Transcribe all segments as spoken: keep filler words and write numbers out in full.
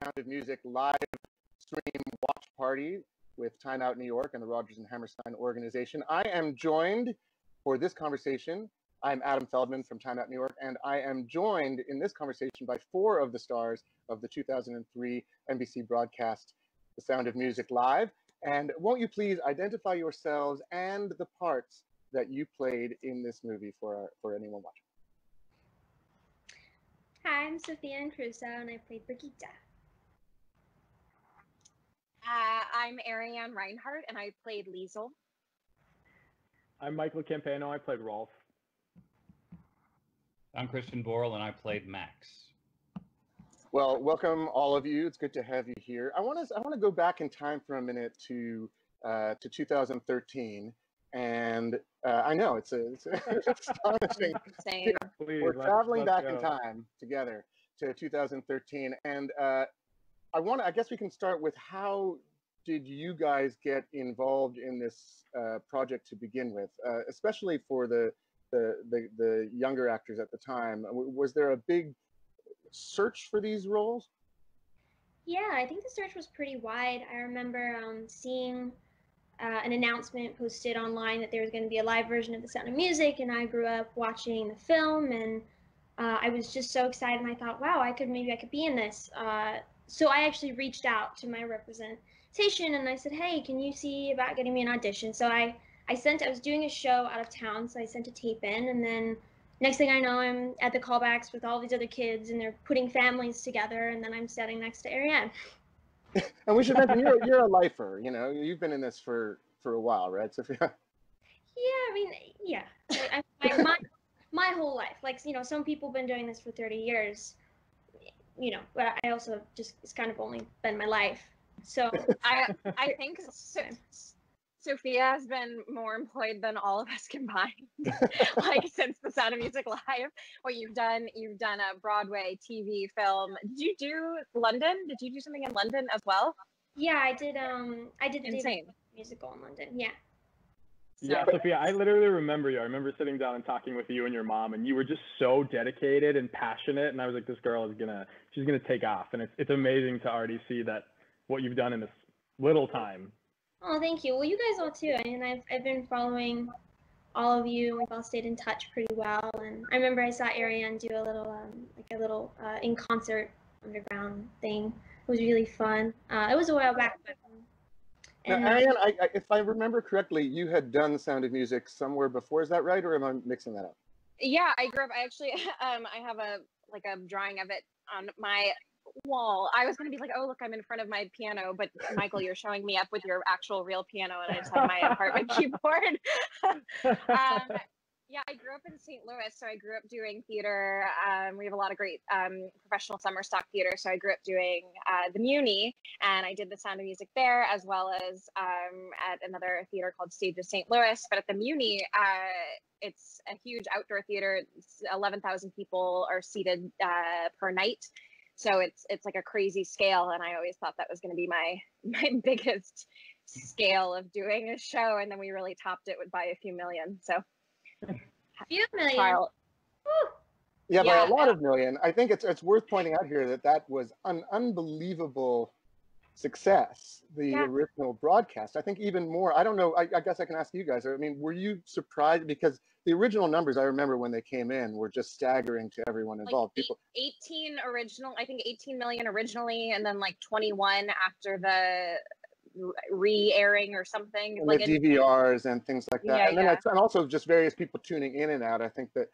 Sound of Music live stream watch party with Time Out New York and the Rodgers and Hammerstein organization. I am joined for this conversation. I'm Adam Feldman from Time Out New York, and I am joined in this conversation by four of the stars of the two thousand three N B C broadcast, The Sound of Music Live. And won't you please identify yourselves and the parts that you played in this movie for, our, for anyone watching? Hi, I'm Sophia Anne Caruso, and I played Brigitta. Uh, I'm Ariane Rinehart, and I played Liesl. I'm Michael Campayno, I played Rolfe. I'm Christian Borle, and I played Max. Well, welcome all of you. It's good to have you here. I want to I want to go back in time for a minute to uh, to two thousand thirteen, and uh, I know it's a, it's astonishing. Same. Please, We're let's, traveling let's back go. in time together to two thousand thirteen, and uh, I want to. I guess we can start with, how did you guys get involved in this uh, project to begin with, uh, especially for the, the the the younger actors at the time? Was there a big search for these roles? Yeah, I think the search was pretty wide. I remember um, seeing uh, an announcement posted online that there was going to be a live version of The Sound of Music, and I grew up watching the film, and uh, I was just so excited, and I thought, wow, I could maybe I could be in this. Uh, so I actually reached out to my representation, and I said, hey, can you see about getting me an audition? So I, I sent, I was doing a show out of town, so I sent a tape in, and then next thing I know, I'm at the callbacks with all these other kids, and they're putting families together, and then I'm standing next to Ariane. And we should mention, you're, you're a lifer, you know, you've been in this for, for a while, right, Sophia? Yeah, I mean, yeah. I, I, my, my whole life. Like, you know, some people have been doing this for thirty years, you know, but I also just, it's kind of only been my life. So I, I think so. Sophia has been more employed than all of us combined, like since The Sound of Music Live. What you've done, you've done a Broadway, T V, film. Did you do London? Did you do something in London as well? Yeah, I did. Um, I did Insane. a musical in London. Yeah. So. Yeah, Sophia, I literally remember you. I remember sitting down and talking with you and your mom, and you were just so dedicated and passionate. And I was like, this girl is gonna, she's gonna take off. And it's it's amazing to already see that what you've done in this little time. Oh, thank you. Well, you guys all too. I mean, I've, I've been following all of you. We've all stayed in touch pretty well. And I remember I saw Ariane do a little, um, like a little uh, in concert underground thing. It was really fun. Uh, it was a while back. But, and now, Ariane, I, I, if I remember correctly, you had done The Sound of Music somewhere before. Is that right? Or am I mixing that up? Yeah, I grew up. I actually, um, I have a like a drawing of it on my wall. I was going to be like, oh, look, I'm in front of my piano, but Michael, you're showing me up with your actual real piano, and I just have my apartment keyboard. um, yeah, I grew up in Saint Louis, so I grew up doing theater. Um, we have a lot of great um, professional summer stock theater, so I grew up doing uh, the Muni, and I did The Sound of Music there, as well as um, at another theater called Stage of Saint Louis. But at the Muni, uh, it's a huge outdoor theater. eleven thousand people are seated uh, per night. So it's it's like a crazy scale, and I always thought that was going to be my my biggest scale of doing a show, and then we really topped it with by a few million. So a few million. Carl, yeah, yeah, by a lot of million. I think it's it's worth pointing out here that that was an unbelievable success. The yeah. original broadcast, I think, even more. I don't know. I, I guess I can ask you guys. I mean, were you surprised? Because the original numbers, I remember when they came in, were just staggering to everyone involved. Like People, eighteen original, I think eighteen million originally, and then like twenty-one after the re-airing or something. And like the D V Rs and things like that. Yeah, and, then yeah. I, and also just various people tuning in and out. I think that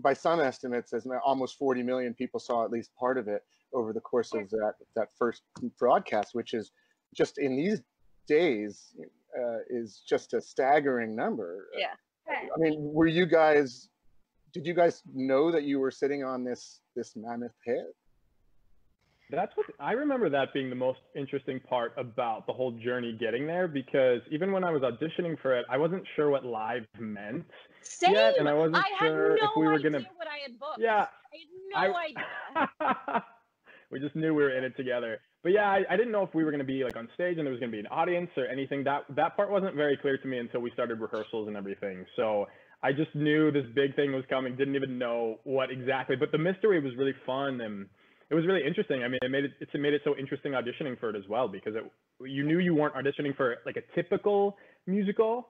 by some estimates, as almost forty million people saw at least part of it over the course of that, that first broadcast, which is just in these days uh, is just a staggering number. Yeah. I mean, were you guys, did you guys know that you were sitting on this, this mammoth hit? That's what, I remember that being the most interesting part about the whole journey getting there, because even when I was auditioning for it, I wasn't sure what live meant Same. yet, and I wasn't I sure no if we were going to- I had no idea what I had booked. Yeah. I had no I, idea. We just knew we were in it together. But yeah, I, I didn't know if we were going to be like on stage and there was going to be an audience or anything. That that part wasn't very clear to me until we started rehearsals and everything. So I just knew this big thing was coming, didn't even know what exactly. But the mystery was really fun, and it was really interesting. I mean, it made it, it's, it made it so interesting auditioning for it as well, because it, you knew you weren't auditioning for like a typical musical,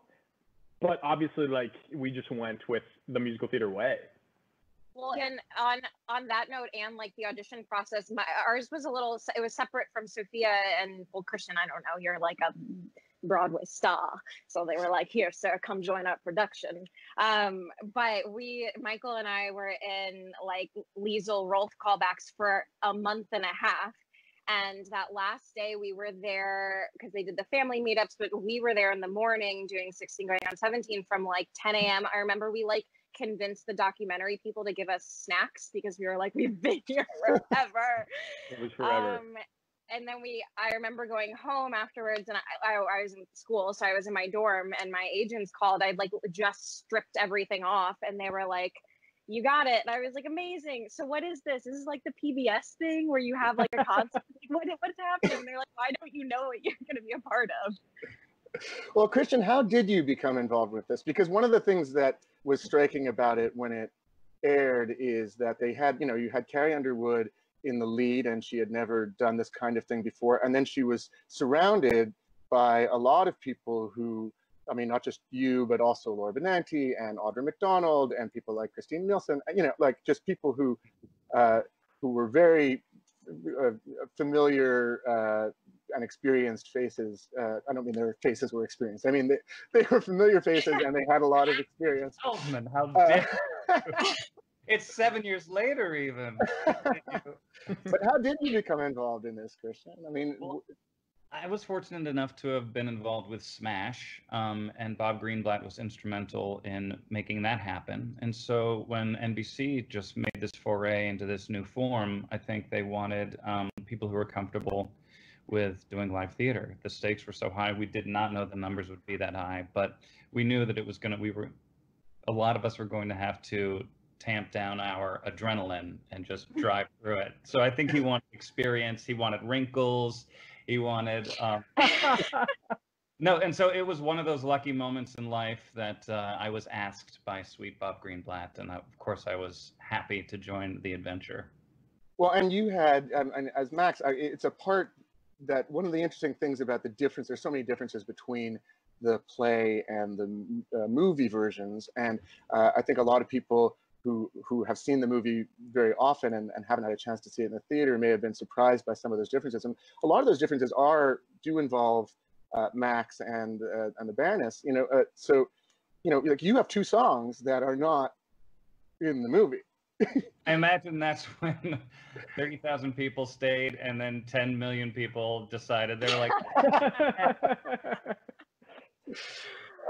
but obviously like we just went with the musical theater way. Well, and on on that note, and like the audition process, my, ours was a little, it was separate from Sophia and, well, Christian, I don't know, you're like a Broadway star, so they were like, here, sir, come join our production. Um, but we, Michael and I, were in like Liesl Rolfe callbacks for a month and a half, and that last day we were there because they did the family meetups, but we were there in the morning doing sixteen going on seventeen from like ten a m I remember we like convinced the documentary people to give us snacks because we were like, we've been here forever. It was forever. Um, and then we, I remember going home afterwards, and I, I, I was in school, so I was in my dorm, and my agents called. I'd like just stripped everything off, and they were like, you got it. And I was like, amazing. So what is this? Is this like the P B S thing where you have like a concert? what, what's happening? And they're like, why don't you know what you're going to be a part of? Well, Christian, how did you become involved with this? Because one of the things that was striking about it when it aired is that they had, you know, you had Carrie Underwood in the lead, and she had never done this kind of thing before. And then she was surrounded by a lot of people who, I mean, not just you, but also Laura Benanti and Audra McDonald and people like Christine Nielsen, you know, like just people who, uh, who were very uh, familiar uh, and experienced faces. Uh, I don't mean their faces were experienced. I mean, they, they were familiar faces and they had a lot of experience. Oh, man, how dare you. It's seven years later, even. But how did you become involved in this, Christian? I mean, well, I was fortunate enough to have been involved with Smash, um, and Bob Greenblatt was instrumental in making that happen. And so when N B C just made this foray into this new form, I think they wanted um, people who were comfortable with doing live theater. The stakes were so high. We did not know the numbers would be that high, but we knew that it was going to, we were, a lot of us were going to have to tamp down our adrenaline and just drive through it. So I think he wanted experience, he wanted wrinkles, he wanted... Um, no, and so it was one of those lucky moments in life that uh, I was asked by sweet Bob Greenblatt, and I, of course I was happy to join the adventure. Well, and you had, um, and as Max, I, it's a part that one of the interesting things about the difference, there's so many differences between the play and the uh, movie versions, and uh, I think a lot of people Who, who have seen the movie very often and, and haven't had a chance to see it in the theater may have been surprised by some of those differences. And a lot of those differences are, do involve uh, Max and uh, and the Baroness, you know, uh, so, you know, like you have two songs that are not in the movie. I imagine that's when thirty thousand people stayed and then ten million people decided they were like...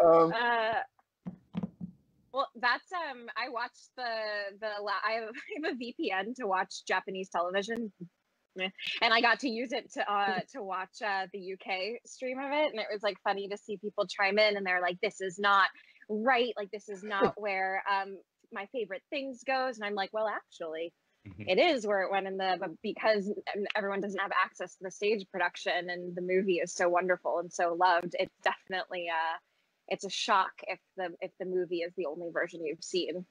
um, uh... Well, that's, um, I watched the, the, I have, I have a V P N to watch Japanese television, and I got to use it to, uh, to watch, uh, the U K stream of it, and it was, like, funny to see people chime in, and they're like, this is not right, like, this is not where, um, my favorite things goes, and I'm like, well, actually, it is where it went in the, but because everyone doesn't have access to the stage production, and the movie is so wonderful and so loved, it's definitely, uh, it's a shock if the if the movie is the only version you've seen.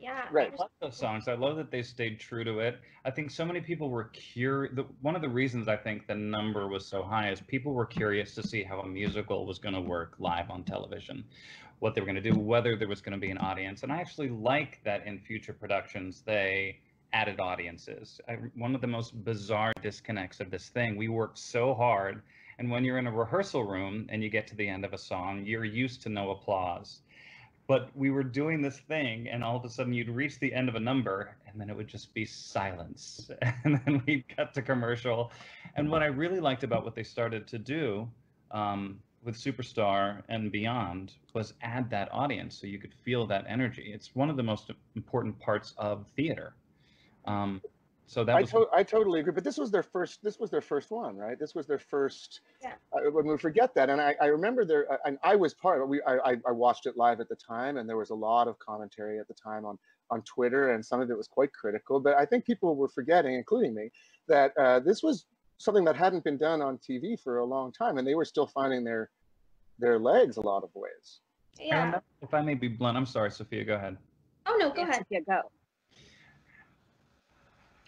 Yeah, right. I love those songs. I love that they stayed true to it. I think so many people were curious. One of the reasons I think the number was so high is people were curious to see how a musical was going to work live on television, what they were going to do, whether there was going to be an audience. And I actually like that in future productions they added audiences. I, one of the most bizarre disconnects of this thing, we worked so hard. And when you're in a rehearsal room and you get to the end of a song, you're used to no applause. But we were doing this thing, and all of a sudden you'd reach the end of a number, and then it would just be silence. And then we'd cut to commercial. And what I really liked about what they started to do um, with Superstar and beyond was add that audience so you could feel that energy. It's one of the most important parts of theater. Um, So that I, was... to I totally agree, but this was their first. This was their first one, right? This was their first. Yeah. Uh, when we forget that, and I, I remember there, uh, and I was part of it. We, I, I watched it live at the time, and there was a lot of commentary at the time on on Twitter, and some of it was quite critical. But I think people were forgetting, including me, that uh, this was something that hadn't been done on T V for a long time, and they were still finding their their legs a lot of ways. Yeah. I remember, if I may be blunt, I'm sorry, Sophia. Go ahead. Oh no, go yeah, ahead. Sophia, go.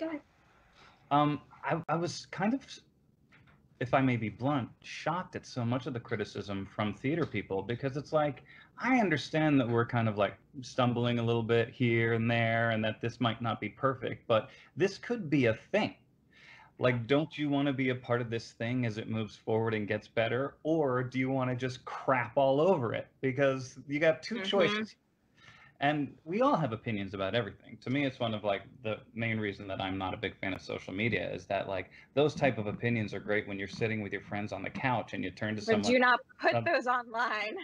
Go ahead. Um, I, I was kind of, if I may be blunt, shocked at so much of the criticism from theater people, because it's like, I understand that we're kind of like stumbling a little bit here and there and that this might not be perfect, but this could be a thing. Like, don't you want to be a part of this thing as it moves forward and gets better? Or do you want to just crap all over it? Because you got two mm-hmm. choices. And we all have opinions about everything. To me, it's one of like the main reason that I'm not a big fan of social media is that like those type of opinions are great when you're sitting with your friends on the couch and you turn to but someone. But do not put um, those online.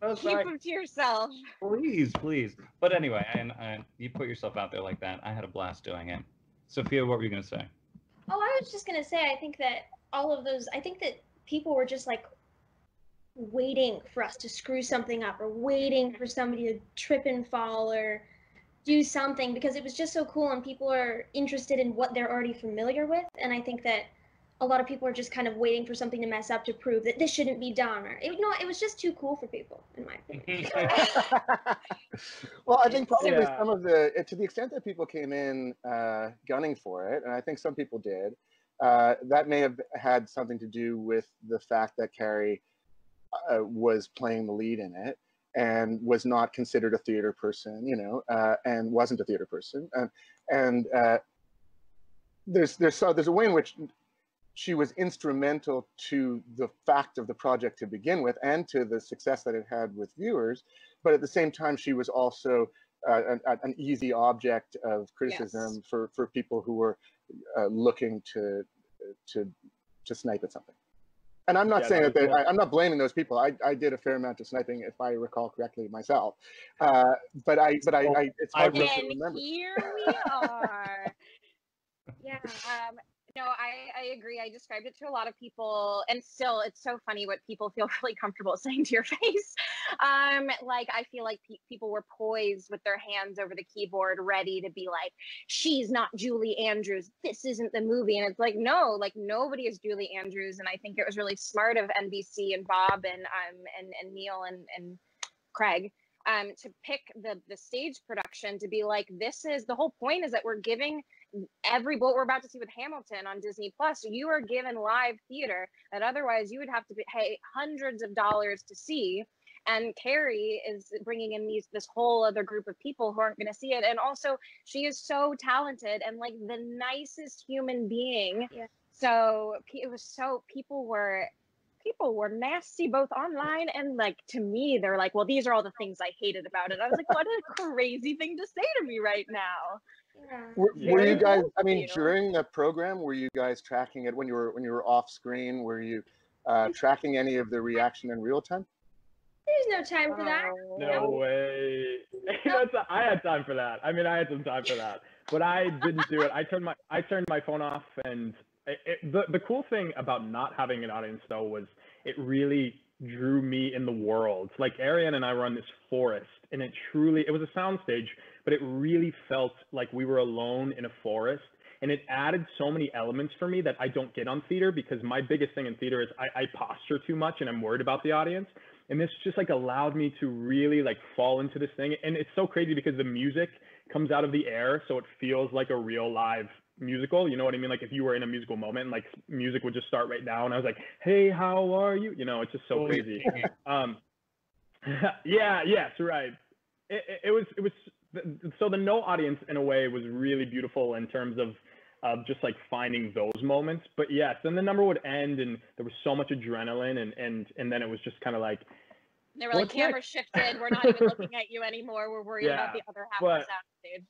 Those Keep like, them to yourself. Please, please. But anyway, and, and you put yourself out there like that. I had a blast doing it. Sophia, what were you going to say? Oh, I was just going to say, I think that all of those, I think that people were just like waiting for us to screw something up or waiting for somebody to trip and fall or do something because it was just so cool and people are interested in what they're already familiar with. And I think that a lot of people are just kind of waiting for something to mess up to prove that this shouldn't be done. Or, you know, it was just too cool for people, in my opinion. Well, I think probably yeah. some of the, to the extent that people came in uh, gunning for it, and I think some people did, uh, that may have had something to do with the fact that Carrie uh, was playing the lead in it and was not considered a theater person, you know, uh, and wasn't a theater person. Uh, and uh, there's, there's, uh, there's a way in which she was instrumental to the fact of the project to begin with and to the success that it had with viewers. But at the same time, she was also uh, an, an easy object of criticism yes. for, for people who were uh, looking to, to, to snipe at something. And I'm not yeah, saying that, that they, I, I'm not blaming those people. I, I did a fair amount of sniping, if I recall correctly, myself. Uh, but I, but I, I it's hard Again, to remember. Here we are. yeah. Um, No, I, I agree. I described it to a lot of people, and still, it's so funny what people feel really comfortable saying to your face. Um, like, I feel like pe people were poised with their hands over the keyboard, ready to be like, she's not Julie Andrews. This isn't the movie. And it's like, no, like, nobody is Julie Andrews. And I think it was really smart of N B C and Bob and um and, and Neil and, and Craig um, to pick the, the stage production to be like, this is, the whole point is that we're giving every what we're about to see with Hamilton on Disney Plus, you are given live theater that otherwise you would have to pay hundreds of dollars to see. And Carrie is bringing in these this whole other group of people who aren't going to see it. And also, she is so talented and like the nicest human being. Yeah. So it was so people were people were nasty both online and like to me. They're like, well, these are all the things I hated about it. I was like, what a crazy thing to say to me right now. Yeah. Were, were you guys? I mean, during the program, were you guys tracking it when you were when you were off screen? Were you uh, tracking any of the reaction in real time? There's no time for that. No, no. way. That's a, I had time for that. I mean, I had some time for that, but I didn't do it. I turned my I turned my phone off, and it, it, the the cool thing about not having an audience though was it really drew me in the world. Like Ariane and I were on this forest, and it truly it was a soundstage. But it really felt like we were alone in a forest. And it added so many elements for me that I don't get on theater because my biggest thing in theater is I, I posture too much and I'm worried about the audience. And this just like allowed me to really like fall into this thing. And it's so crazy because the music comes out of the air. So it feels like a real live musical. You know what I mean? Like if you were in a musical moment, like music would just start right now. And I was like, hey, how are you? You know, it's just so crazy. um, yeah, yes, right. It, it, it was, it was, So the no audience in a way was really beautiful in terms of uh, just like finding those moments. But yes, then the number would end and there was so much adrenaline and and, and then it was just kind of like. They were like camera next? shifted. We're not even looking at you anymore. We're worried yeah, about the other half of the soundstage.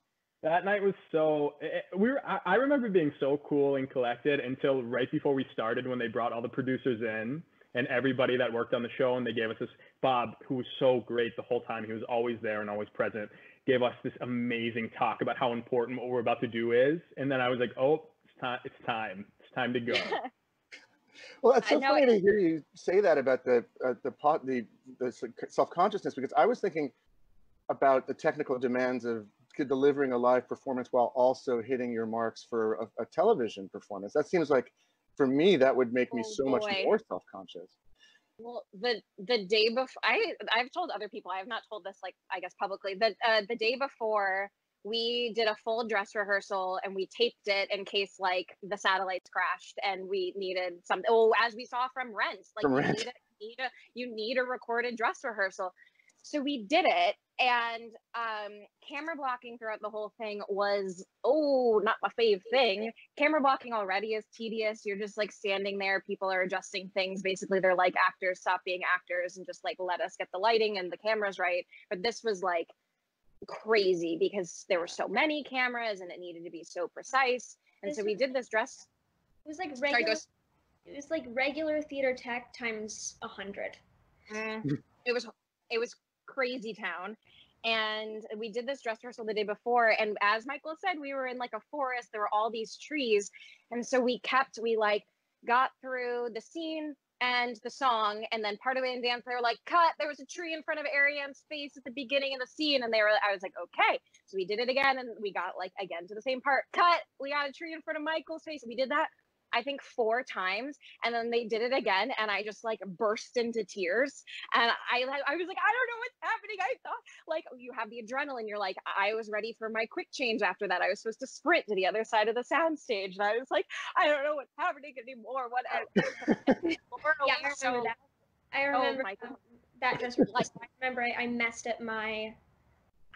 That night was so, it, we were, I, I remember being so cool and collected until right before we started when they brought all the producers in. And everybody that worked on the show, and they gave us this, Bob, who was so great the whole time, he was always there and always present, gave us this amazing talk about how important what we're about to do is. And then I was like, oh, it's time, it's time, it's time to go. Well, it's so funny to hear you say that about the, uh, the, pot, the, the self-consciousness, because I was thinking about the technical demands of delivering a live performance while also hitting your marks for a, a television performance. That seems like, for me, that would make me oh, so boy. much more self-conscious. Well, the the day before, I I've told other people. I have not told this, like I guess publicly. That uh, the day before we did a full dress rehearsal and we taped it in case like the satellites crashed and we needed something. Oh, as we saw from Rent, like from you, Rent. Need a, need a, you need a recorded dress rehearsal. So we did it. And um, camera blocking throughout the whole thing was, oh, not my fave thing. Camera blocking already is tedious. You're just like standing there. People are adjusting things. Basically, they're like, actors, stop being actors and just like, let us get the lighting and the cameras right. But this was like crazy because there were so many cameras and it needed to be so precise. And this so we did this dress. It was like regular, Sorry, go... it was like regular theater tech times one hundred. Mm. It was, it was crazy town. And we did this dress rehearsal the day before, and as Michael said, we were in like a forest. There were all these trees, and so we kept we like got through the scene and the song, and then part of it in dance they were like, cut, there was a tree in front of Ariane's face at the beginning of the scene, and they were I was like, okay. So we did it again, and we got like again to the same part, cut, we got a tree in front of Michael's face. We did that I think four times, and then they did it again, and I just like burst into tears, and I I was like, I don't know what's happening. I thought like you have the adrenaline. You're like, I was ready for my quick change after that. I was supposed to sprint to the other side of the soundstage, and I was like, I don't know what's happening anymore. What? Yeah, I remember that. I remember oh, um, that just like I remember I, I messed up my.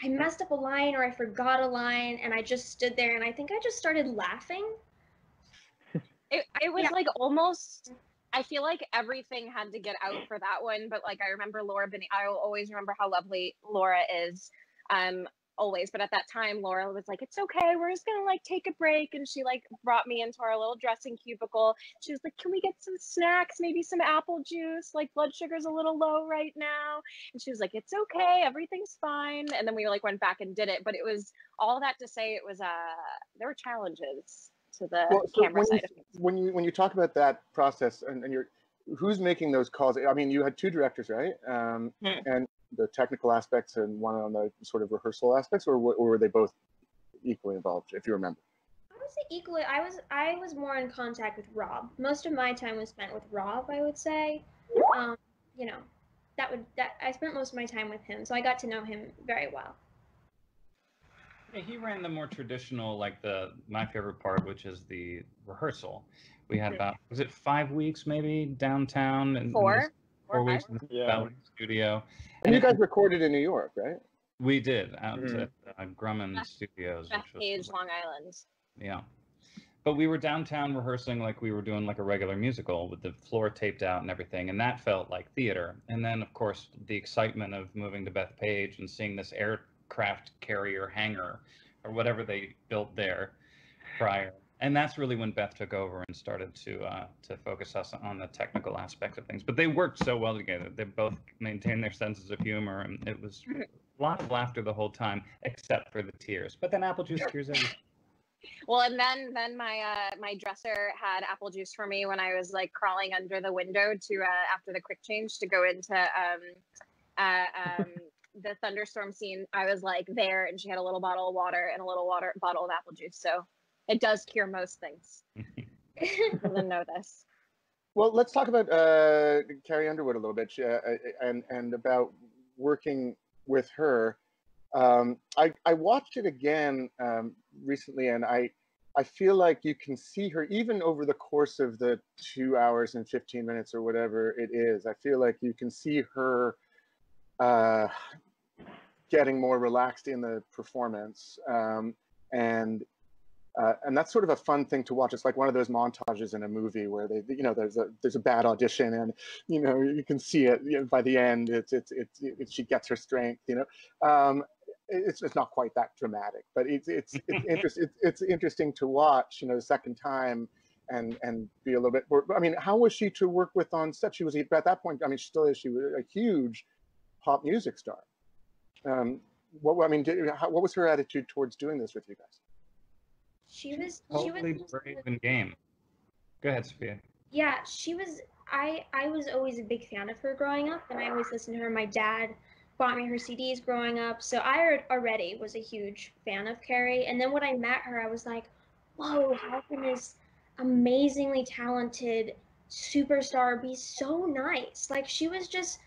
I messed up a line, or I forgot a line, and I just stood there, and I think I just started laughing. It, it was yeah. like almost, I feel like everything had to get out for that one. But like, I remember Laura, ben- I will always remember how lovely Laura is, um, always. But at that time, Laura was like, it's okay, we're just going to like take a break. And she like brought me into our little dressing cubicle. She was like, can we get some snacks, maybe some apple juice? Like blood sugar's a little low right now. And she was like, it's okay, everything's fine. And then we like went back and did it. But it was all that to say it was, uh, there were challenges. To the well, so camera when side you, of things. When you when you talk about that process and, and you're who's making those calls? I mean, you had two directors, right? Um, mm. And the technical aspects and one on the sort of rehearsal aspects, or, or were they both equally involved? If you remember, I would say equally. I was I was more in contact with Rob. Most of my time was spent with Rob. I would say, um, you know, that would that I spent most of my time with him, so I got to know him very well. Yeah, he ran the more traditional, like the my favorite part, which is the rehearsal. We had about, was it five weeks maybe downtown, and four, in this, four, four weeks in the yeah. Ballet studio. And, and you guys it, recorded in New York, right? We did out mm-hmm. at uh, Grumman Beth, Studios, Beth which was Page, like, Long Island. Yeah, but we were downtown rehearsing like we were doing like a regular musical with the floor taped out and everything, and that felt like theater. And then of course the excitement of moving to Beth Page and seeing this air. Craft carrier hangar or whatever they built there prior, and that's really when Beth took over and started to uh to focus us on the technical aspects of things. But they worked so well together. They both maintained their senses of humor, and it was a lot of laughter the whole time except for the tears. But then apple juice cures everything. Well, and then then my uh my dresser had apple juice for me when I was like crawling under the window to uh after the quick change to go into um uh um the thunderstorm scene. I was like there, and she had a little bottle of water and a little water bottle of apple juice. So it does cure most things. I didn't know this. Well, let's talk about uh, Carrie Underwood a little bit, uh, and and about working with her. Um, I I watched it again um, recently, and I I feel like you can see her even over the course of the two hours and fifteen minutes or whatever it is. I feel like you can see her. Uh, getting more relaxed in the performance, um, and uh, and that's sort of a fun thing to watch. It's like one of those montages in a movie where they, you know, there's a there's a bad audition, and you know you can see it, you know, by the end. It's it's it's it, she gets her strength. You know, um, it's it's not quite that dramatic, but it's it's it's interesting. It's, it's interesting to watch. You know, the second time. And and be a little bit more. I mean, how was she to work with on set? She was at that point. I mean, she still is. She was a huge pop music star. Um, what I mean, did, how, what was her attitude towards doing this with you guys? She was totally brave and game. Go ahead, Sophia. Yeah, she was. I I was always a big fan of her growing up, and I always listened to her. My dad bought me her C Ds growing up, so I already was a huge fan of Carrie. And then when I met her, I was like, "Whoa, how can this amazingly talented superstar be so nice?" Like she was just.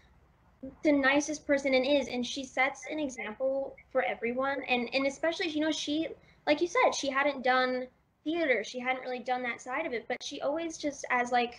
the nicest person it is, and she sets an example for everyone. And and especially, you know, she, like you said, she hadn't done theater, she hadn't really done that side of it, but she always just, as like,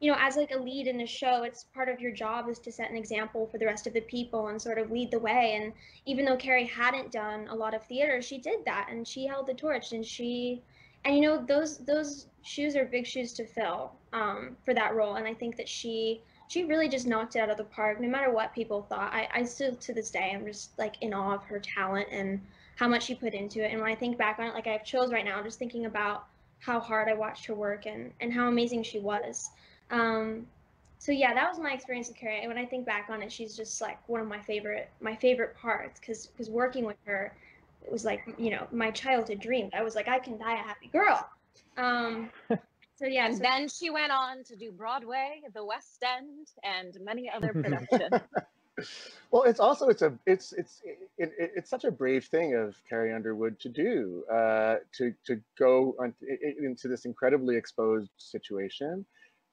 you know, as like a lead in the show, it's part of your job is to set an example for the rest of the people and sort of lead the way. And even though Carrie hadn't done a lot of theater, she did that, and she held the torch, and she, and you know, those those shoes are big shoes to fill um, for that role. And I think that she she really just knocked it out of the park, no matter what people thought. I, I still, to this day, I'm just like in awe of her talent and how much she put into it. And when I think back on it, like I have chills right now, just thinking about how hard I watched her work and, and how amazing she was. Um, so yeah, that was my experience with Carrie. And when I think back on it, she's just like one of my favorite, my favorite parts, because because working with her, it was like, you know, my childhood dream. I was like, I can die a happy girl. Um, So yeah, and so then she went on to do Broadway, the West End, and many other productions. Well, it's also it's a it's it's it, it, it's such a brave thing of Carrie Underwood to do, uh, to to go on to, into this incredibly exposed situation,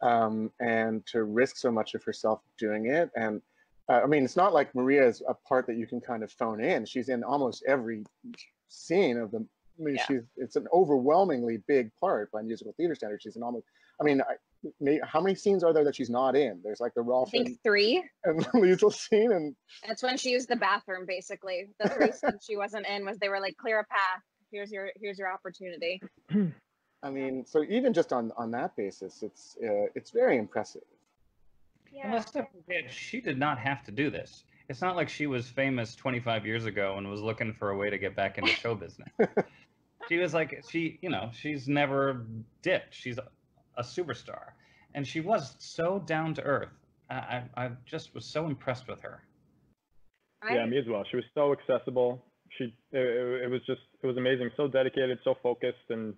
um, and to risk so much of herself doing it. And uh, I mean, it's not like Maria's a part that you can kind of phone in. She's in almost every scene of the. I mean, yeah. she's, it's an overwhelmingly big part by musical theater standards. She's an almost, I mean, I, may, how many scenes are there that she's not in? There's like the Rolfe. I think and, three. And the Liesl scene. And that's when she used the bathroom, basically. The three scenes she wasn't in was they were like, clear a path. Here's your, here's your opportunity. I mean, so even just on, on that basis, it's, uh, it's very impressive. Yeah. Well, let's not forget, she did not have to do this. It's not like she was famous twenty-five years ago and was looking for a way to get back into show business. She was like, she, you know, she's never dipped. She's a, a superstar. And she was so down to earth. I, I, I just was so impressed with her. Yeah, me as well. She was so accessible. She, it, it was just, it was amazing. So dedicated, so focused. And,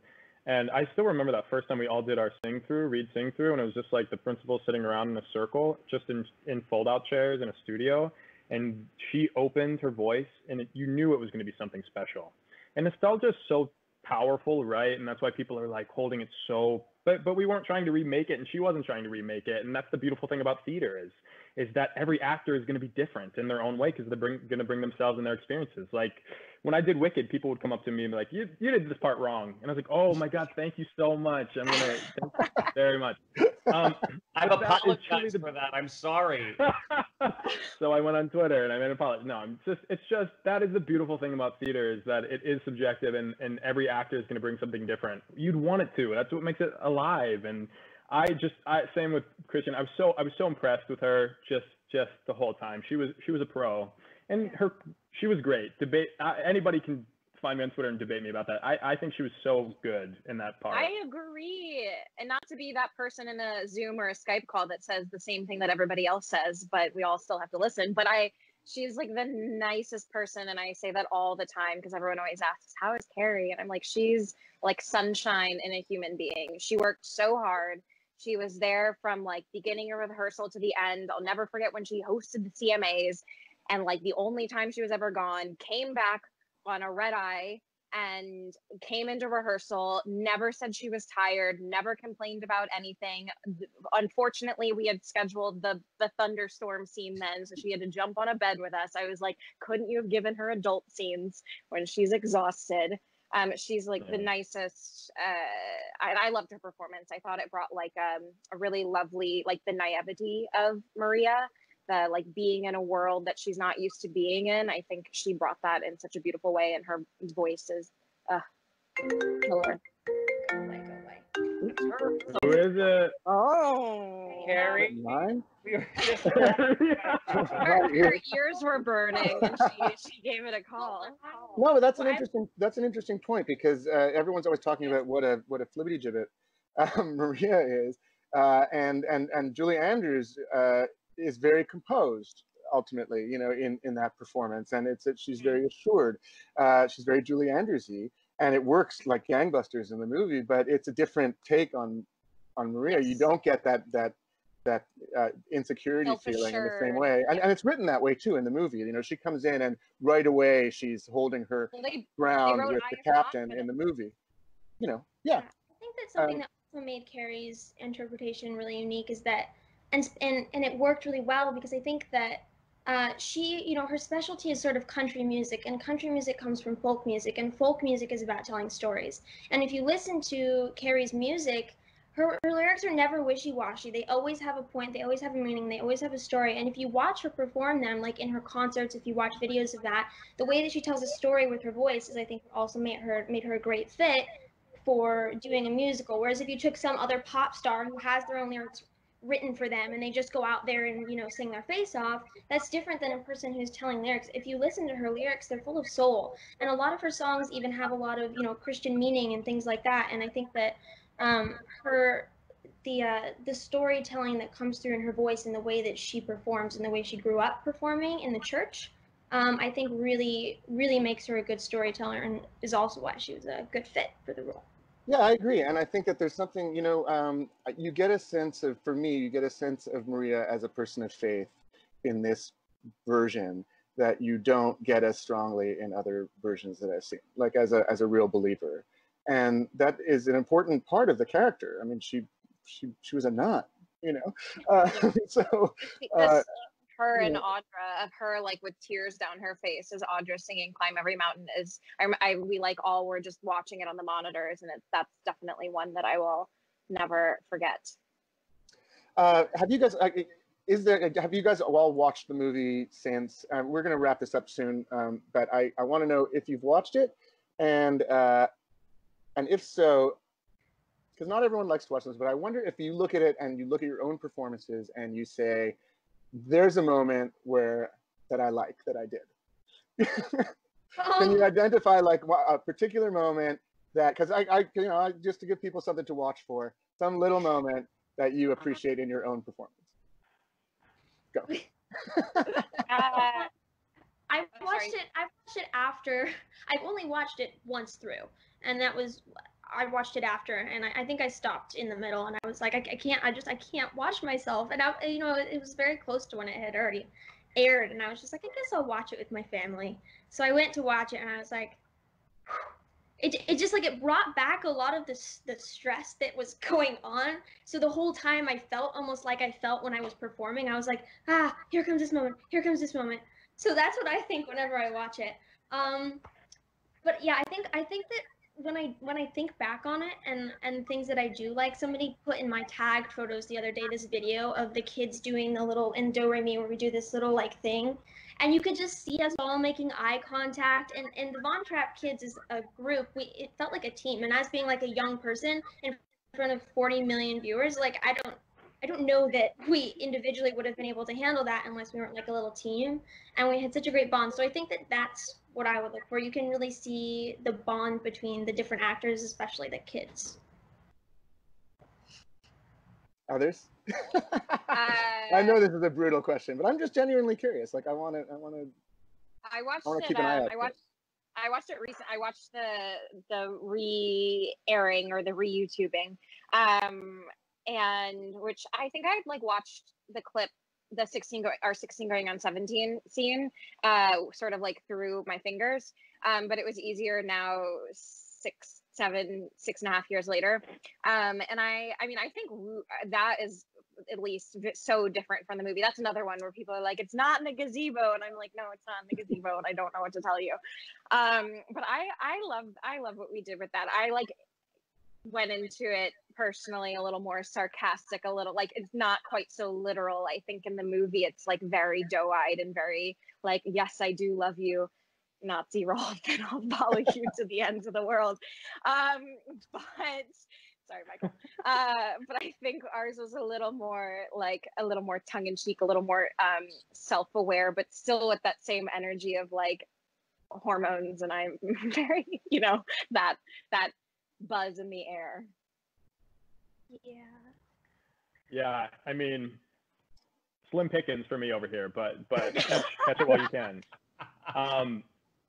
and I still remember that first time we all did our sing through, read sing through. And it was just like the principal sitting around in a circle, just in, in fold out chairs in a studio. And she opened her voice, and it, you knew it was going to be something special. And nostalgia is so powerful, right? And that's why people are like holding it so, but but we weren't trying to remake it, and she wasn't trying to remake it. And that's the beautiful thing about theater is, is that every actor is going to be different in their own way, because they're bring, going to bring themselves and their experiences. Like when I did Wicked, people would come up to me and be like, you, you did this part wrong. And I was like, oh my God, thank you so much. I'm going to, thank you very much. Um, I apologize for that. I'm sorry. So I went on Twitter and I made an apology. No, I'm just, it's just, that is the beautiful thing about theater is that it is subjective, and, and every actor is going to bring something different. You'd want it to, that's what makes it alive. And I just, I, same with Christian. I was so, I was so impressed with her just, just the whole time. She was, she was a pro, and her, she was great. Debate, uh, anybody can find me on Twitter and debate me about that. I, I think she was so good in that part. I agree. And not to be that person in a Zoom or a Skype call that says the same thing that everybody else says, but we all still have to listen. But I, she's like the nicest person. And I say that all the time, because everyone always asks, how is Carrie? And I'm like, she's like sunshine in a human being. She worked so hard. She was there from like beginning of rehearsal to the end. I'll never forget when she hosted the C M As, and like the only time she was ever gone, came back on a red eye and came into rehearsal, never said she was tired, never complained about anything. Unfortunately, we had scheduled the, the thunderstorm scene then, so she had to jump on a bed with us. I was like, couldn't you have given her adult scenes when she's exhausted? Um, she's like the nicest, uh, and I loved her performance. I thought it brought like um, a really lovely, like the naivety of Maria, the like being in a world that she's not used to being in. I think she brought that in such a beautiful way, and her voice is, uh, killer. Go away, go away. Who is it? Oh, Carrie. Mine? her, her ears were burning, and she, she gave it a call. No, but that's an interesting that's an interesting point, because uh, everyone's always talking about what a what a flibbity gibbet um, Maria is, uh, and and and Julie Andrews uh, is very composed ultimately, you know, in in that performance, and it's that she's very assured. Uh, she's very Julie Andrews-y. And it works like gangbusters in the movie, but it's a different take on on Maria. Yes. You don't get that that that uh, insecurity no, feeling sure. in the same way, and, yeah. and it's written that way too in the movie. You know, she comes in and right away she's holding her well, they, ground they with the captain in the movie. You know, yeah. yeah. I think that's something um, that also made Carrie's interpretation really unique. Is that and and and it worked really well, because I think that Uh, she, you know, her specialty is sort of country music, and country music comes from folk music, and folk music is about telling stories. And if you listen to Carrie's music, her, her lyrics are never wishy-washy. They always have a point, they always have a meaning, they always have a story. And if you watch her perform them, like in her concerts, if you watch videos of that, the way that she tells a story with her voice is, I think, also made her, made her a great fit for doing a musical. Whereas if you took some other pop star who has their own lyrics written for them and they just go out there and, you know, sing their face off, that's different than a person who's telling lyrics. If you listen to her lyrics, they're full of soul, and a lot of her songs even have a lot of, you know, Christian meaning and things like that. And I think that um her the uh the storytelling that comes through in her voice and the way that she performs and the way she grew up performing in the church, um I think really really makes her a good storyteller, and is also why she was a good fit for the role. Yeah, I agree. And I think that there's something, you know, um, you get a sense of, for me, you get a sense of Maria as a person of faith in this version that you don't get as strongly in other versions that I've seen, like as a, as a real believer. And that is an important part of the character. I mean, she she, she was a nun, you know? Uh, so, uh, her and Audra, of her like with tears down her face as Audra singing Climb Every Mountain, is I, I we like all were just watching it on the monitors, and it's, that's definitely one that I will never forget. Uh, have you guys, is there, have you guys all watched the movie since? Uh, we're gonna wrap this up soon, um, but I, I wanna know if you've watched it, and, uh, and if so, because not everyone likes to watch this, but I wonder if you look at it and you look at your own performances and you say, there's a moment where that I like that I did. Can you identify like a particular moment that, because I, I, you know, just to give people something to watch for, some little moment that you appreciate in your own performance? Go. uh, I watched it. I watched it after. I've only watched it once through, and that was. I watched it after, and I, I think I stopped in the middle, and I was like, I, I can't, I just, I can't watch myself. And I, you know, it was very close to when it had already aired, and I was just like, I guess I'll watch it with my family. So I went to watch it, and I was like, it, it just like, it brought back a lot of the, the stress that was going on. So the whole time I felt almost like I felt when I was performing. I was like, ah, here comes this moment, here comes this moment. So that's what I think whenever I watch it. Um, but yeah, I think, I think that, when I when I think back on it and and things that I do like, somebody put in my tagged photos the other day this video of the kids doing the little in do re mi where we do this little like thing, and you could just see us all making eye contact, and and the Von Trapp kids is a group, we it felt like a team. And as being like a young person in front of forty million viewers, like I don't I don't know that we individually would have been able to handle that unless we weren't like a little team, and we had such a great bond. So I think that that's what I would look for. You can really see the bond between the different actors, especially the kids. Others? uh, I know this is a brutal question, but I'm just genuinely curious. Like I want to, I want to. I watched I it. Uh, I watched. It. I watched it recently. I watched the the re-airing or the re-YouTubing, um, and which I think I had like watched the clip. The sixteen going our sixteen going on seventeen scene, uh, sort of like through my fingers, um, but it was easier now six, seven, six and a half years later, um, and I, I mean, I think that is at least so different from the movie. That's another one where people are like, "It's not in the gazebo," and I'm like, "No, it's not in the gazebo," and I don't know what to tell you. Um, but I, I love, I love what we did with that. I like went into it personally a little more sarcastic, a little like it's not quite so literal. I think in the movie it's like very doe-eyed and very like, yes, I do love you, Nazi Rolfe, and I'll follow you to the ends of the world. Um, but sorry, Michael. Uh, but I think ours was a little more like a little more tongue-in-cheek, a little more um, self-aware, but still with that same energy of like hormones, and I'm very, you know, that that buzz in the air. Yeah. Yeah, I mean, slim pickings for me over here, but but catch, catch it while you can. Um,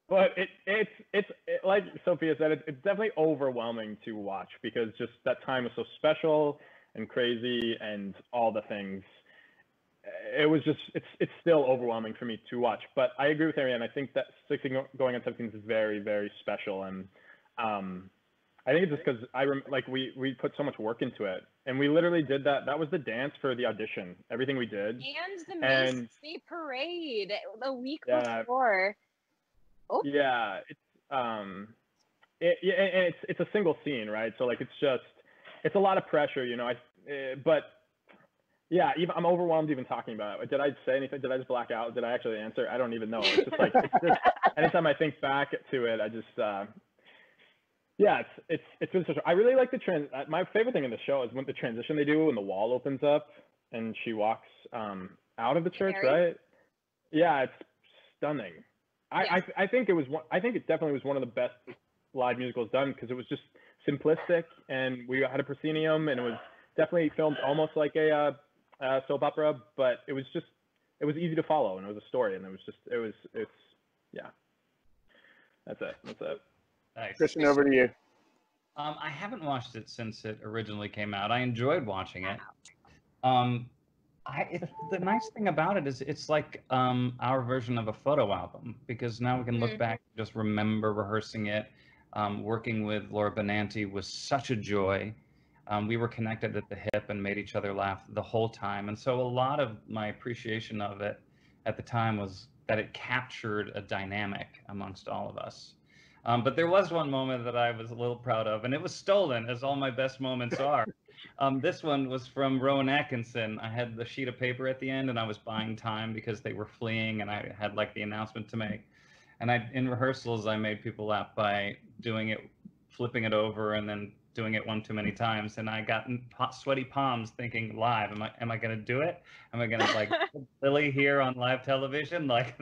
but it it's it's it, like Sophia said, it, it's definitely overwhelming to watch because just that time was so special and crazy and all the things. It was just it's it's still overwhelming for me to watch. But I agree with Ariane. I think that sixteen going on seventeen is very very special, and um, I think it's just because I rem- like we we put so much work into it, and we literally did that. That was the dance for the audition. Everything we did, and the Macy's Day Parade the week yeah, before. Oh. Yeah, it's um, it, yeah, and it's it's a single scene, right? So like, it's just it's a lot of pressure, you know. I uh, but yeah, even I'm overwhelmed even talking about it. Did I say anything? Did I just black out? Did I actually answer? I don't even know. It's just like it's just, anytime I think back to it, I just. Uh, Yeah, it's it's it's been such. A, I really like the trans. My favorite thing in the show is when the transition they do when the wall opens up and she walks um, out of the church, Mary. Right? Yeah, it's stunning. Yes. I, I I think it was. One, I think it definitely was one of the best live musicals done because it was just simplistic, and we had a proscenium, and it was definitely filmed almost like a uh, uh, soap opera, but it was just it was easy to follow, and it was a story, and it was just it was it's yeah. That's it. That's it. Nice. Christian, over to you. Um, I haven't watched it since it originally came out. I enjoyed watching it. Um, I, it the nice thing about it is it's like um, our version of a photo album because now we can look back and just remember rehearsing it. Um, working with Laura Benanti was such a joy. Um, we were connected at the hip and made each other laugh the whole time. And so a lot of my appreciation of it at the time was that it captured a dynamic amongst all of us. Um, but there was one moment that I was a little proud of, and it was stolen, as all my best moments are. Um, this one was from Rowan Atkinson. I had the sheet of paper at the end, and I was buying time because they were fleeing, and I had like the announcement to make. And I, in rehearsals, I made people laugh by doing it, flipping it over, and then doing it one too many times. And I got in po- sweaty palms thinking live, am I am I going to do it? Am I going to like Lily here on live television? Like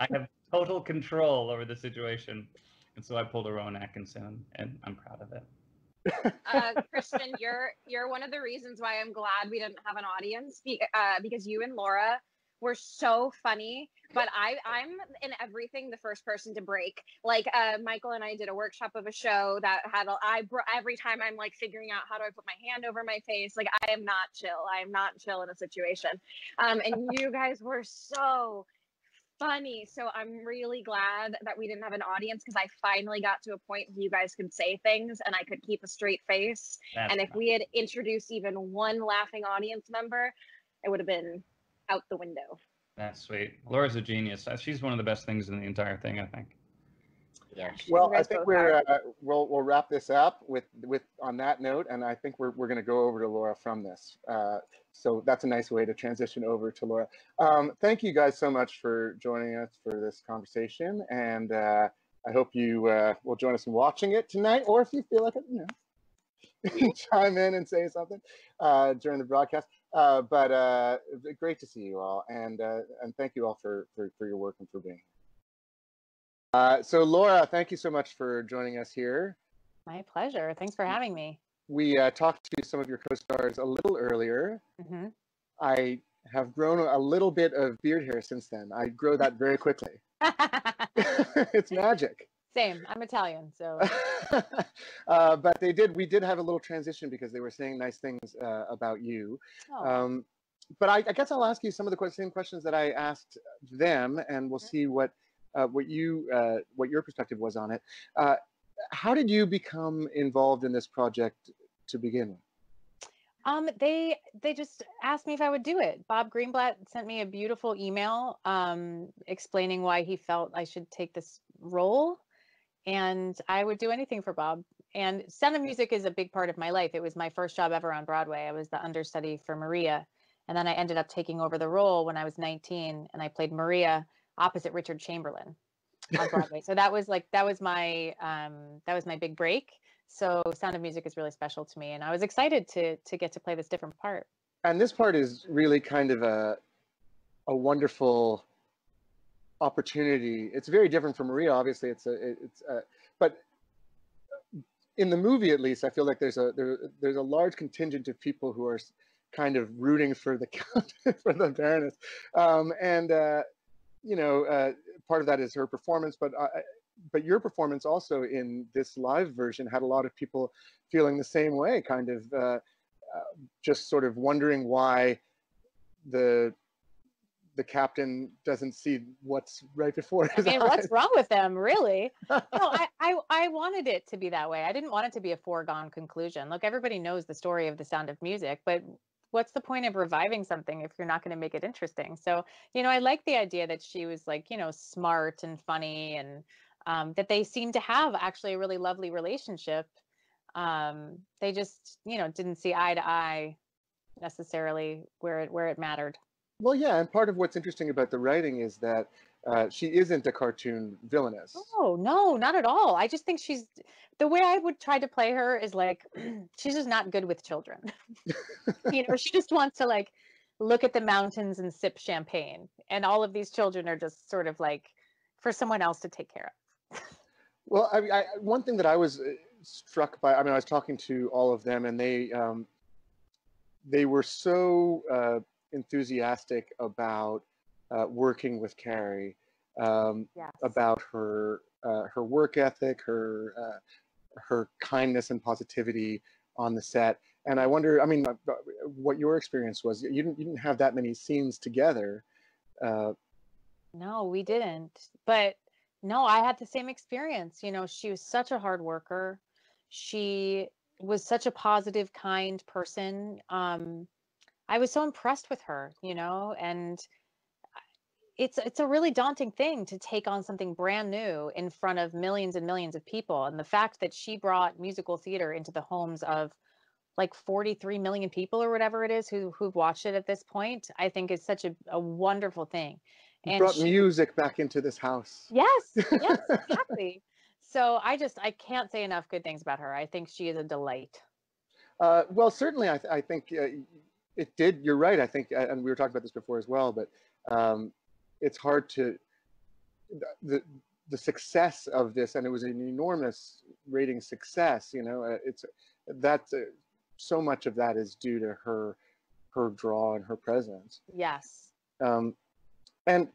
I have total control over the situation. And so I pulled a Rowan Atkinson, and I'm proud of it. Uh, Kristen, you're you're one of the reasons why I'm glad we didn't have an audience, be, uh, because you and Laura were so funny. But I, I'm in everything the first person to break. Like uh, Michael and I did a workshop of a show that had a, I bro- every time I'm like figuring out how do I put my hand over my face. Like I am not chill. I am not chill in a situation. Um, and you guys were so. Funny. So I'm really glad that we didn't have an audience because I finally got to a point where you guys could say things and I could keep a straight face. That's and if nice. We had introduced even one laughing audience member, it would have been out the window. That's sweet. Laura's a genius. She's one of the best things in the entire thing, I think. Yeah. Well, I think we're uh, we'll we'll wrap this up with with on that note, and I think we're we're going to go over to Laura from this. Uh, so that's a nice way to transition over to Laura. Um, thank you guys so much for joining us for this conversation, and uh, I hope you uh, will join us in watching it tonight, or if you feel like it, you know, chime in and say something uh, during the broadcast. Uh, but uh, great to see you all, and uh, and thank you all for for, for your work and for being here. Uh, so Laura, thank you so much for joining us here. My pleasure. Thanks for having me. We uh, talked to some of your co-stars a little earlier. Mm-hmm. I have grown a little bit of beard hair since then. I grow that very quickly. It's magic. Same. I'm Italian, so. uh, but they did. We did have a little transition because they were saying nice things uh, about you. Oh. Um, but I, I guess I'll ask you some of the same questions that I asked them, and we'll mm-hmm. see what. Uh, what you, uh, what your perspective was on it. Uh, how did you become involved in this project to begin with? Um, they they just asked me if I would do it. Bob Greenblatt sent me a beautiful email um, explaining why he felt I should take this role, and I would do anything for Bob. And sound of music is a big part of my life. It was my first job ever on Broadway. I was the understudy for Maria, and then I ended up taking over the role when I was nineteen, and I played Maria opposite Richard Chamberlain on Broadway. So that was like, that was my, um, that was my big break. So Sound of Music is really special to me. And I was excited to to get to play this different part. And this part is really kind of a, a wonderful opportunity. It's very different from Maria, obviously. It's a, it's a, but in the movie, at least, I feel like there's a, there, there's a large contingent of people who are kind of rooting for the Count, for the Baroness. Um, and, uh, you know, uh, part of that is her performance, but uh, but your performance also in this live version had a lot of people feeling the same way, kind of uh, uh, just sort of wondering why the the captain doesn't see what's right before his I mean, eyes. What's wrong with them, really? No, I, I, I wanted it to be that way. I didn't want it to be a foregone conclusion. Look, everybody knows the story of The Sound of Music, but what's the point of reviving something if you're not going to make it interesting? So, you know, I like the idea that she was like, you know, smart and funny, and um, that they seem to have actually a really lovely relationship. Um, they just, you know, didn't see eye to eye necessarily where it, where it mattered. Well, yeah. And part of what's interesting about the writing is that uh, she isn't a cartoon villainess. Oh, no, not at all. I just think she's, the way I would try to play her is like, she's just not good with children. You know, she just wants to like, look at the mountains and sip champagne. And all of these children are just sort of like for someone else to take care of. Well, I, I, one thing that I was struck by, I mean, I was talking to all of them, and they, um, they were so uh, enthusiastic about uh, working with Carrie, um, yes. about her uh, her work ethic, her uh, her kindness and positivity on the set. And I wonder, I mean, what your experience was. You didn't you didn't have that many scenes together. Uh, no, we didn't. But no, I had the same experience. You know, she was such a hard worker. She was such a positive, kind person. Um, I was so impressed with her, you know, and it's it's a really daunting thing to take on something brand new in front of millions and millions of people. And the fact that she brought musical theater into the homes of like forty-three million people or whatever it is who, who've watched it at this point, I think is such a, a wonderful thing. You and brought she, music back into this house. Yes, yes, exactly. So I just, I can't say enough good things about her. I think she is a delight. Uh, well, certainly, I, th I think uh, it did. You're right. I think, and we were talking about this before as well, but um, it's hard to, the, the success of this, and it was an enormous rating success, you know, it's, that's, uh, so much of that is due to her, her draw and her presence. Yes. Um, and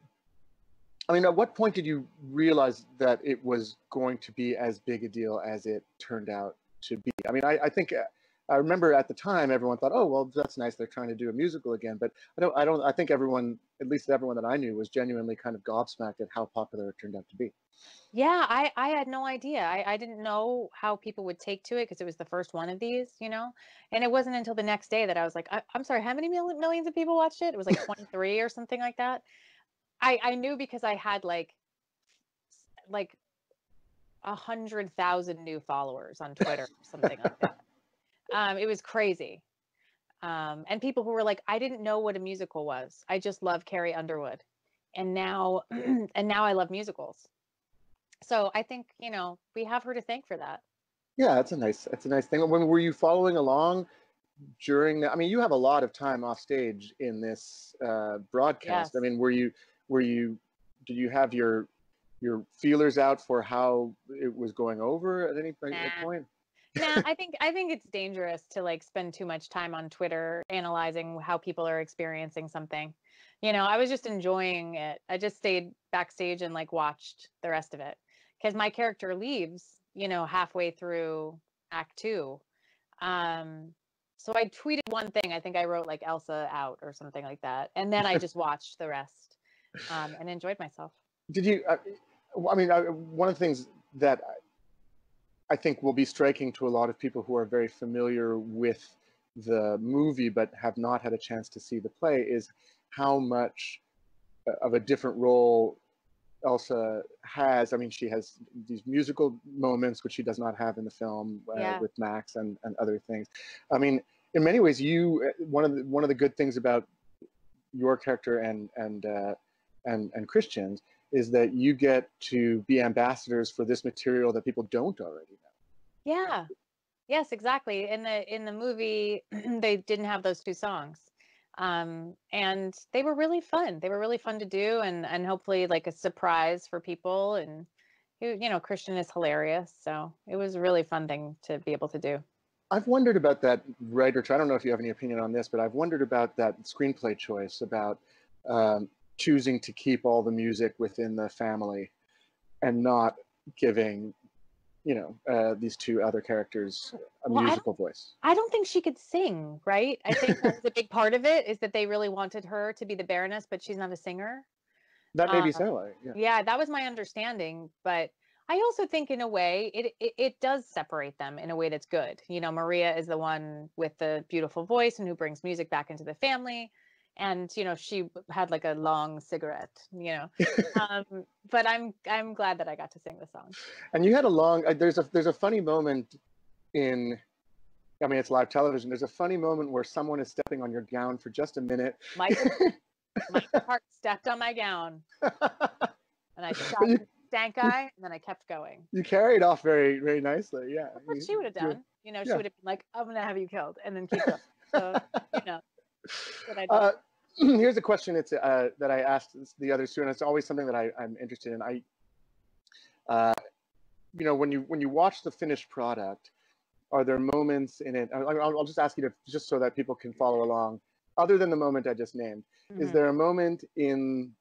I mean, at what point did you realize that it was going to be as big a deal as it turned out to be? I mean, I, I think uh, I remember at the time everyone thought, "Oh, well, that's nice. They're trying to do a musical again." But I don't. I don't. I think everyone, at least everyone that I knew, was genuinely kind of gobsmacked at how popular it turned out to be. Yeah, I, I had no idea. I, I didn't know how people would take to it because it was the first one of these, you know. And it wasn't until the next day that I was like, I, "I'm sorry, how many mil millions of people watched it?" It was like twenty-three or something like that. I, I knew because I had like, like a hundred thousand new followers on Twitter, or something like that. Um, it was crazy. Um, and people who were like, I didn't know what a musical was. I just love Carrie Underwood. And now, and now I love musicals. So I think, you know, we have her to thank for that. Yeah, that's a nice, that's a nice thing. When were you following along during the, I mean, you have a lot of time off stage in this uh, broadcast. Yes. I mean, were you, Were you, did you have your your feelers out for how it was going over at any nah. point? Nah, I think I think it's dangerous to like spend too much time on Twitter analyzing how people are experiencing something. You know, I was just enjoying it. I just stayed backstage and like watched the rest of it because my character leaves, you know, halfway through act two. Um, so I tweeted one thing. I think I wrote like Elsa out or something like that. And then I just watched the rest. Um, and enjoyed myself. Did you, uh, I mean, uh, one of the things that I think will be striking to a lot of people who are very familiar with the movie but have not had a chance to see the play is how much of a different role Elsa has. I mean, she has these musical moments which she does not have in the film uh, yeah. with Max and, and other things. I mean, in many ways, you, one of the, one of the good things about your character and, and, uh, And, and Christian's is that you get to be ambassadors for this material that people don't already know. Yeah, yes, exactly. In the in the movie, they didn't have those two songs, um, and they were really fun. They were really fun to do, and and hopefully like a surprise for people. And you know, Christian is hilarious, so it was a really fun thing to be able to do. I've wondered about that writer. I don't know if you have any opinion on this, but I've wondered about that screenplay choice about. Um, choosing to keep all the music within the family and not giving you know, uh, these two other characters a well, musical I voice. I don't think she could sing, right? I think that's a big part of it, is that they really wanted her to be the Baroness, but she's not a singer. That may uh, be so. I, yeah. yeah, that was my understanding. But I also think, in a way, it, it it does separate them in a way that's good. You know, Maria is the one with the beautiful voice and who brings music back into the family. And, you know, she had like a long cigarette, you know, um, but I'm I'm glad that I got to sing the song. And you had a long uh, there's a there's a funny moment in I mean, it's live television. There's a funny moment where someone is stepping on your gown for just a minute. Michael, Michael Hart stepped on my gown and I shot you, stank eye, and then I kept going. You carried off very, very nicely. Yeah. That's what you, she would have done. You know, she yeah. would have been like, I'm going to have you killed, and then keep going. So, you know, that's what I did. Uh, Here's a question it's, uh, that I asked the others too, and it's always something that I, I'm interested in. I, uh, you know, when you when you watch the finished product, are there moments in it? I'll, I'll just ask you to, just so that people can follow along. Other than the moment I just named, mm-hmm. is there a moment in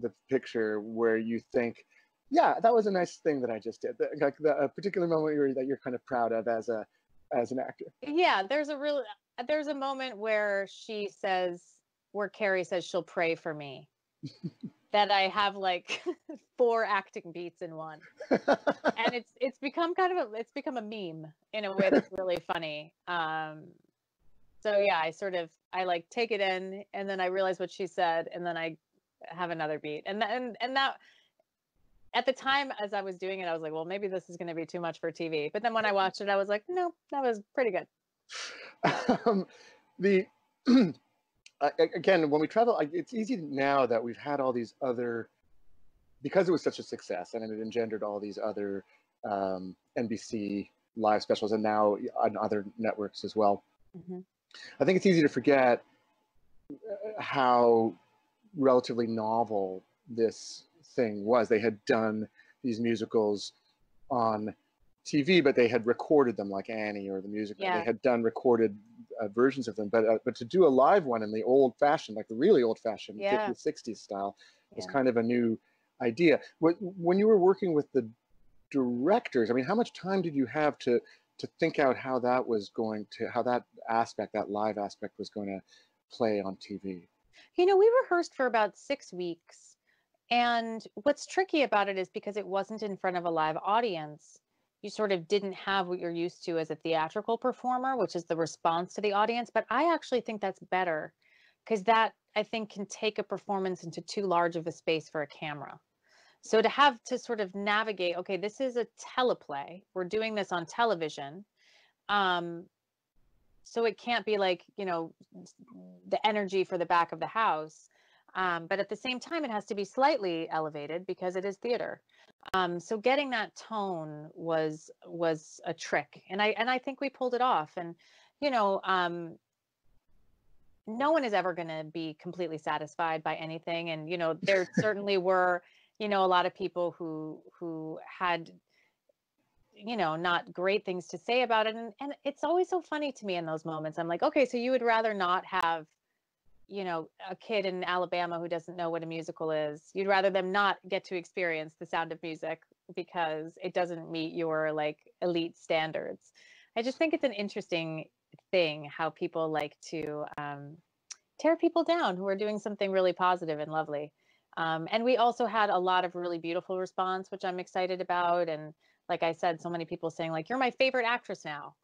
the picture where you think, "Yeah, that was a nice thing that I just did," that, like the, a particular moment you're, that you're kind of proud of as a as an actor? Yeah, there's a real there's a moment where she says. where Carrie says she'll pray for me, that I have like four acting beats in one, and it's it's become kind of a, it's become a meme in a way that's really funny. Um, so yeah, I sort of I like take it in, and then I realize what she said, and then I have another beat, and th and and that at the time as I was doing it, I was like, well, maybe this is going to be too much for T V. But then when I watched it, I was like, no, that was pretty good. Um, the Uh, again, when we travel, it's easy now that we've had all these other, because it was such a success and it engendered all these other um, N B C live specials and now on other networks as well. Mm-hmm. I think it's easy to forget how relatively novel this thing was. They had done these musicals on T V, but they had recorded them, like Annie or the musical. Yeah. They had done recorded uh, versions of them, but uh, but to do a live one in the old-fashioned, like the really old-fashioned yeah. fifties, sixties style, was yeah. kind of a new idea. When you were working with the directors, I mean, how much time did you have to to think out how that was going to, how that aspect, that live aspect, was going to play on T V? You know, we rehearsed for about six weeks, and what's tricky about it is because it wasn't in front of a live audience. You sort of didn't have what you're used to as a theatrical performer, which is the response to the audience. But I actually think that's better, because that, I think, can take a performance into too large of a space for a camera. So to have to sort of navigate, okay, this is a teleplay. We're doing this on television. Um, so it can't be like, you know, the energy for the back of the house. Um, but at the same time, it has to be slightly elevated because it is theater. Um, so getting that tone was was a trick, and I and I think we pulled it off. And you know, um, no one is ever going to be completely satisfied by anything. And you know, there certainly were, you know, a lot of people who who had, you know, not great things to say about it. And and it's always so funny to me in those moments. I'm like, okay, so you would rather not have, you know, a kid in Alabama who doesn't know what a musical is. You'd rather them not get to experience The Sound of Music because it doesn't meet your like elite standards. I just think it's an interesting thing how people like to um, tear people down who are doing something really positive and lovely. Um, and we also had a lot of really beautiful response, which I'm excited about. And like I said, so many people saying like, you're my favorite actress now.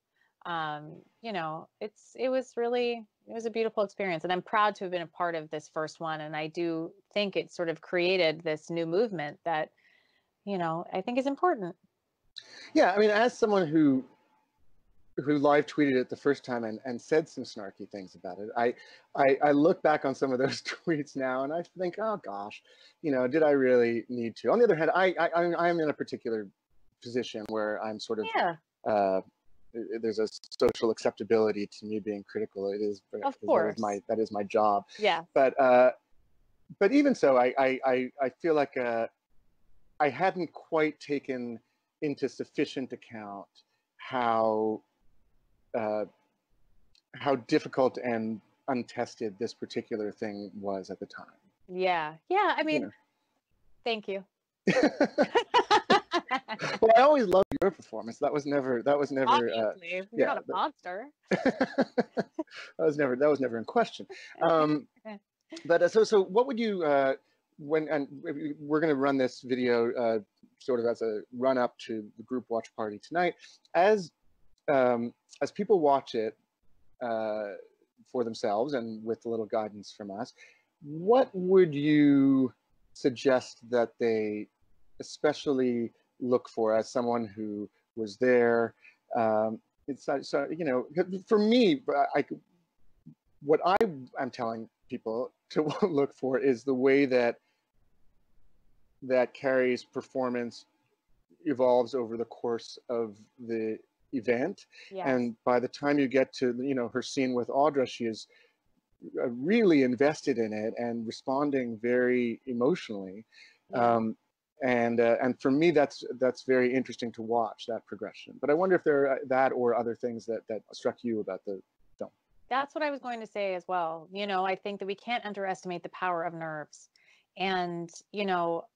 Um, you know, it's, it was really, it was a beautiful experience, and I'm proud to have been a part of this first one. And I do think it sort of created this new movement that, you know, I think is important. Yeah. I mean, as someone who, who live tweeted it the first time and, and said some snarky things about it, I, I, I look back on some of those tweets now and I think, oh gosh, you know, did I really need to? On the other hand, I, I, I'm in a particular position where I'm sort of, yeah. uh, there's a social acceptability to me being critical. It is, of course, that is my, that is my job. Yeah. But, uh, but even so, I, I, I feel like, uh, I hadn't quite taken into sufficient account how, uh, how difficult and untested this particular thing was at the time. Yeah. Yeah. I mean, you know. Thank you. Well, I always loved your performance. That was never. That was never. Obviously, uh, you're yeah, not a monster. that was never. That was never in question. Um, but uh, so, so what would you? Uh, when and we're going to run this video uh, sort of as a run up to the group watch party tonight. As um, as people watch it uh, for themselves and with a little guidance from us, what would you suggest that they especially look for as someone who was there? Um, it's so, you know, for me, I, what I am telling people to look for is the way that that Carrie's performance evolves over the course of the event. Yes. And by the time you get to, you know, her scene with Audra, she is really invested in it and responding very emotionally. Yeah. Um, And uh, and for me, that's that's very interesting to watch, that progression. But I wonder if there are that or other things that that struck you about the film. That's what I was going to say as well. You know, I think that we can't underestimate the power of nerves. And you know,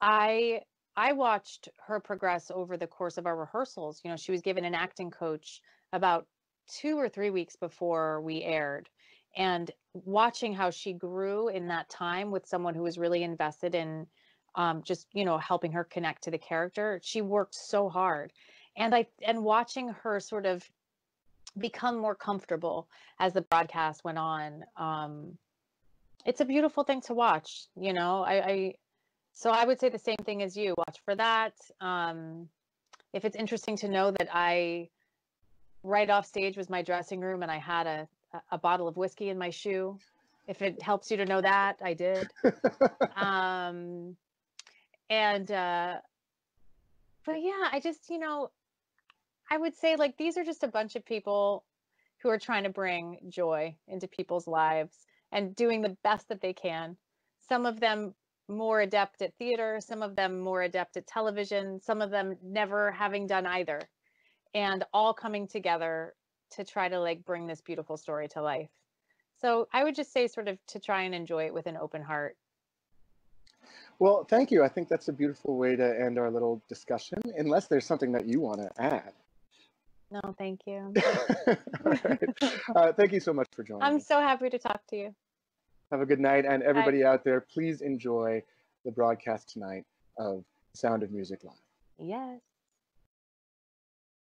I I watched her progress over the course of our rehearsals. You know, she was given an acting coach about two or three weeks before we aired, and watching how she grew in that time with someone who was really invested in. Um, just, you know, helping her connect to the character. She worked so hard. And I and watching her sort of become more comfortable as the broadcast went on. Um, it's a beautiful thing to watch, you know. I, I so I would say the same thing as you. Watch for that. Um, if it's interesting to know that I right off stage was my dressing room and I had a, a bottle of whiskey in my shoe. If it helps you to know that, I did. um And, uh, but yeah, I just, you know, I would say like, these are just a bunch of people who are trying to bring joy into people's lives and doing the best that they can. Some of them more adept at theater, some of them more adept at television, some of them never having done either, and all coming together to try to like bring this beautiful story to life. So I would just say sort of to try and enjoy it with an open heart. Well, thank you. I think that's a beautiful way to end our little discussion, unless there's something that you want to add. No, thank you. All right. Uh, thank you so much for joining. I'm so happy to talk to you. Have a good night. And everybody Bye. Out there, please enjoy the broadcast tonight of Sound of Music Live. Yes.